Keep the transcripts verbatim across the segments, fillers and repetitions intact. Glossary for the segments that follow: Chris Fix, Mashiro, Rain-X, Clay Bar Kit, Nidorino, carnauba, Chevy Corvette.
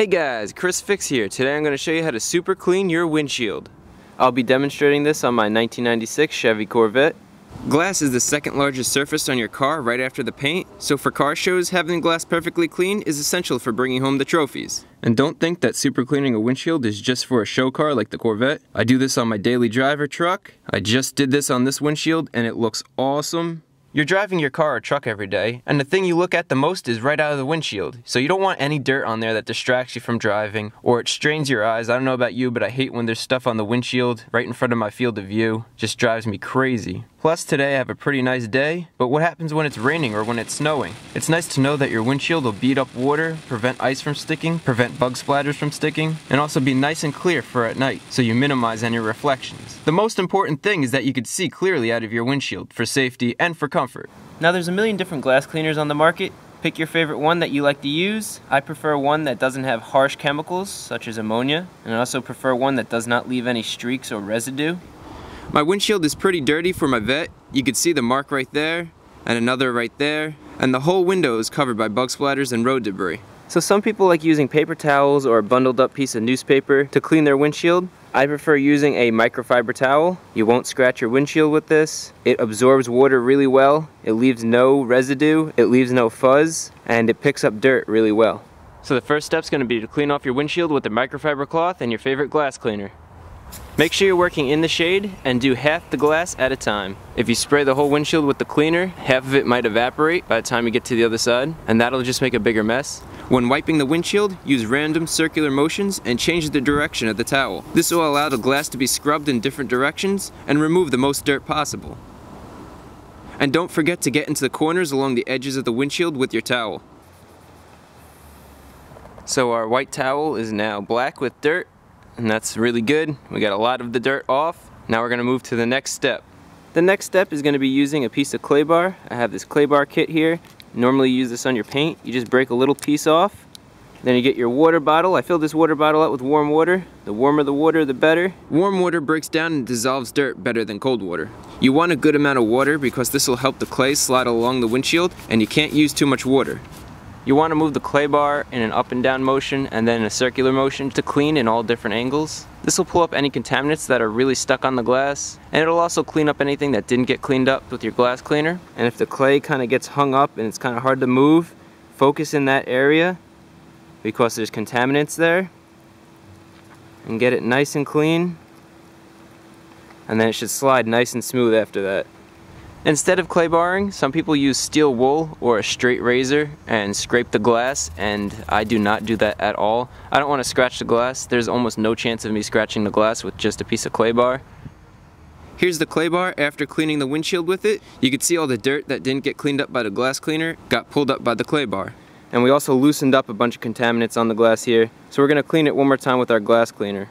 Hey guys, Chris Fix here. Today I'm going to show you how to super clean your windshield. I'll be demonstrating this on my nineteen ninety-six Chevy Corvette. Glass is the second largest surface on your car right after the paint, so for car shows, having the glass perfectly clean is essential for bringing home the trophies. And don't think that super cleaning a windshield is just for a show car like the Corvette. I do this on my daily driver truck. I just did this on this windshield and it looks awesome. You're driving your car or truck every day, and the thing you look at the most is right out of the windshield. So you don't want any dirt on there that distracts you from driving, or it strains your eyes. I don't know about you, but I hate when there's stuff on the windshield right in front of my field of view. It just drives me crazy. Plus, today I have a pretty nice day, but what happens when it's raining or when it's snowing? It's nice to know that your windshield will beat up water, prevent ice from sticking, prevent bug splatters from sticking, and also be nice and clear for at night, so you minimize any reflections. The most important thing is that you could see clearly out of your windshield, for safety and for comfort. Comfort. Now there's a million different glass cleaners on the market. Pick your favorite one that you like to use. I prefer one that doesn't have harsh chemicals such as ammonia, and I also prefer one that does not leave any streaks or residue. My windshield is pretty dirty for my vet. You can see the mark right there, and another right there, and the whole window is covered by bug splatters and road debris. So some people like using paper towels or a bundled up piece of newspaper to clean their windshield. I prefer using a microfiber towel. You won't scratch your windshield with this. It absorbs water really well. It leaves no residue, it leaves no fuzz, and it picks up dirt really well. So the first step's going to be to clean off your windshield with a microfiber cloth and your favorite glass cleaner. Make sure you're working in the shade and do half the glass at a time. If you spray the whole windshield with the cleaner, half of it might evaporate by the time you get to the other side, and that'll just make a bigger mess. When wiping the windshield, use random circular motions and change the direction of the towel. This will allow the glass to be scrubbed in different directions and remove the most dirt possible. And don't forget to get into the corners along the edges of the windshield with your towel. So our white towel is now black with dirt, and that's really good. We got a lot of the dirt off. Now we're going to move to the next step. The next step is going to be using a piece of clay bar. I have this clay bar kit here. Normally you use this on your paint. You just break a little piece off, then you get your water bottle. I fill this water bottle up with warm water. The warmer the water, the better. Warm water breaks down and dissolves dirt better than cold water. You want a good amount of water because this will help the clay slide along the windshield, and you can't use too much water. You want to move the clay bar in an up and down motion and then a circular motion to clean in all different angles. This will pull up any contaminants that are really stuck on the glass, and it'll also clean up anything that didn't get cleaned up with your glass cleaner. And if the clay kind of gets hung up and it's kind of hard to move, focus in that area because there's contaminants there, and get it nice and clean, and then it should slide nice and smooth after that. Instead of clay barring, some people use steel wool or a straight razor and scrape the glass, and I do not do that at all. I don't want to scratch the glass. There's almost no chance of me scratching the glass with just a piece of clay bar. Here's the clay bar after cleaning the windshield with it. You can see all the dirt that didn't get cleaned up by the glass cleaner got pulled up by the clay bar. And we also loosened up a bunch of contaminants on the glass here, so we're going to clean it one more time with our glass cleaner.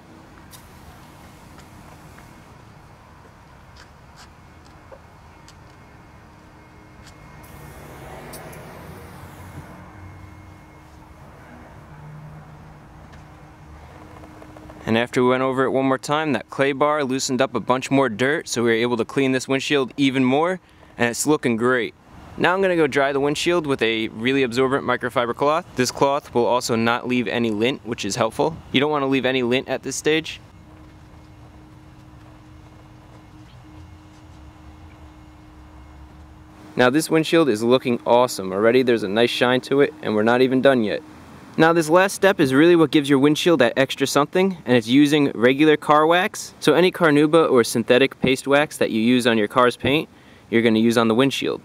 And after we went over it one more time, that clay bar loosened up a bunch more dirt, so we were able to clean this windshield even more, and it's looking great. Now I'm going to go dry the windshield with a really absorbent microfiber cloth. This cloth will also not leave any lint, which is helpful. You don't want to leave any lint at this stage. Now this windshield is looking awesome already. There's a nice shine to it, and we're not even done yet. Now this last step is really what gives your windshield that extra something, and it's using regular car wax. So any carnauba or synthetic paste wax that you use on your car's paint, you're going to use on the windshield.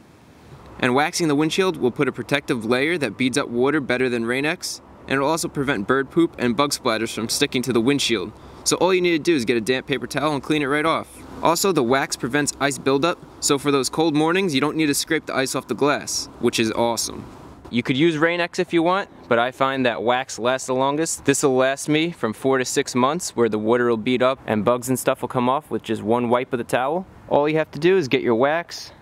And waxing the windshield will put a protective layer that beads up water better than Rain-X, and it'll also prevent bird poop and bug splatters from sticking to the windshield. So all you need to do is get a damp paper towel and clean it right off. Also, the wax prevents ice buildup, so for those cold mornings you don't need to scrape the ice off the glass, which is awesome. You could use Rain-X if you want, but I find that wax lasts the longest. This will last me from four to six months where the water will beat up and bugs and stuff will come off with just one wipe of the towel. All you have to do is get your wax.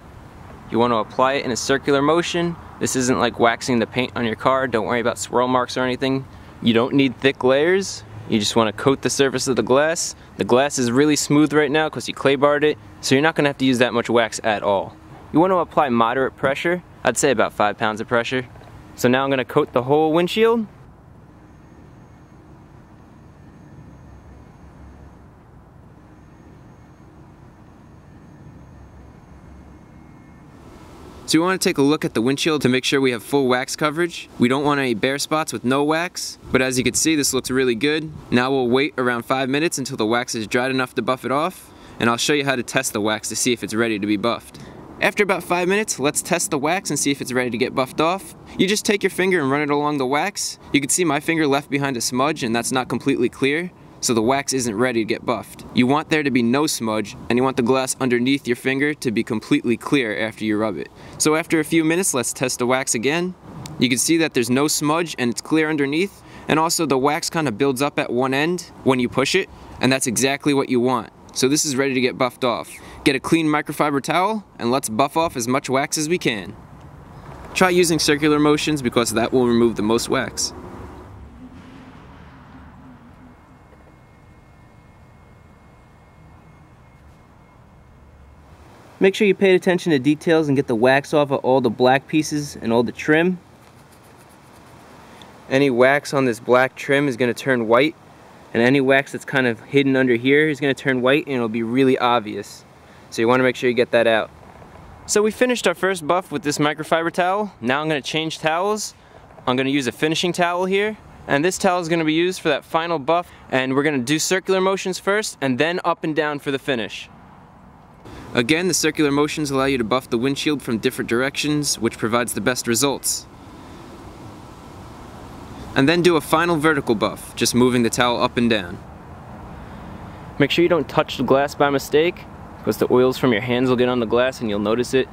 You want to apply it in a circular motion. This isn't like waxing the paint on your car. Don't worry about swirl marks or anything. You don't need thick layers. You just want to coat the surface of the glass. The glass is really smooth right now because you clay barred it, so you're not going to have to use that much wax at all. You want to apply moderate pressure. I'd say about five pounds of pressure. So now I'm going to coat the whole windshield. So we want to take a look at the windshield to make sure we have full wax coverage. We don't want any bare spots with no wax, but as you can see, this looks really good. Now we'll wait around five minutes until the wax is dried enough to buff it off, and I'll show you how to test the wax to see if it's ready to be buffed. After about five minutes, let's test the wax and see if it's ready to get buffed off. You just take your finger and run it along the wax. You can see my finger left behind a smudge, and that's not completely clear, so the wax isn't ready to get buffed. You want there to be no smudge, and you want the glass underneath your finger to be completely clear after you rub it. So after a few minutes, let's test the wax again. You can see that there's no smudge and it's clear underneath, and also the wax kind of builds up at one end when you push it, and that's exactly what you want. So this is ready to get buffed off. Get a clean microfiber towel and let's buff off as much wax as we can. Try using circular motions because that will remove the most wax. Make sure you paid attention to details and get the wax off of all the black pieces and all the trim. Any wax on this black trim is going to turn white, and any wax that's kind of hidden under here is going to turn white and it'll be really obvious. So you want to make sure you get that out. So we finished our first buff with this microfiber towel. Now I'm going to change towels. I'm going to use a finishing towel here, and this towel is going to be used for that final buff, and we're going to do circular motions first and then up and down for the finish. Again, the circular motions allow you to buff the windshield from different directions, which provides the best results. And then do a final vertical buff, just moving the towel up and down. Make sure you don't touch the glass by mistake, because the oils from your hands will get on the glass and you'll notice it.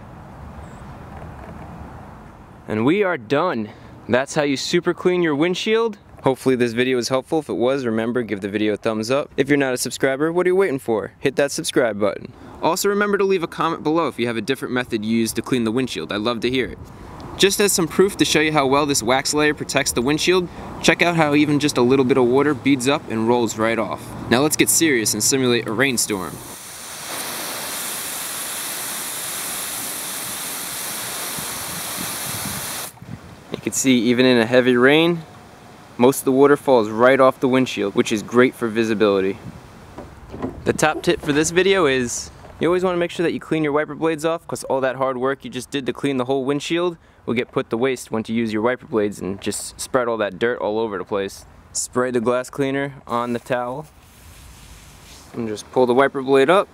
And we are done. That's how you super clean your windshield. Hopefully this video was helpful. If it was, remember, give the video a thumbs up. If you're not a subscriber, what are you waiting for? Hit that subscribe button. Also remember to leave a comment below if you have a different method you use to clean the windshield. I'd love to hear it. Just as some proof to show you how well this wax layer protects the windshield, check out how even just a little bit of water beads up and rolls right off. Now let's get serious and simulate a rainstorm. You can see even in a heavy rain, most of the water falls right off the windshield, which is great for visibility. The top tip for this video is, you always want to make sure that you clean your wiper blades off, because all that hard work you just did to clean the whole windshield will get put to waste once you use your wiper blades and just spread all that dirt all over the place. Spray the glass cleaner on the towel and just pull the wiper blade up,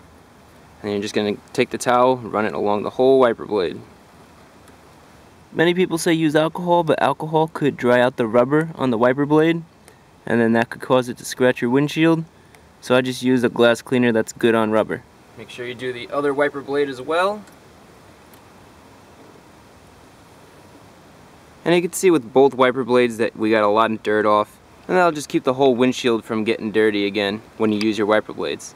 and you're just going to take the towel, run it along the whole wiper blade. Many people say use alcohol, but alcohol could dry out the rubber on the wiper blade, and then that could cause it to scratch your windshield, so I just use a glass cleaner that's good on rubber. Make sure you do the other wiper blade as well. And you can see with both wiper blades that we got a lot of dirt off, and that'll just keep the whole windshield from getting dirty again when you use your wiper blades.